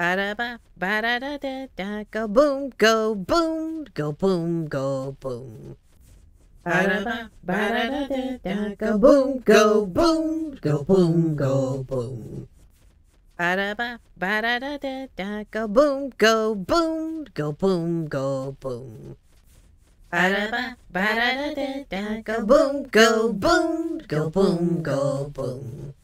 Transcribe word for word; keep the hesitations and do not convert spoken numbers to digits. Ba-da-ba, ba-da-da-da-da, go boom, go boom, go boom, go boom. Ba-da-ba, ba-da-da-da-da, go boom, go boom, go boom, go boom. Ba-da-ba, ba-da-da-da-da, go boom, go boom, go boom, go boom. Ba-da-ba, ba-da-da-da-da, go boom, go boom, go boom, go boom.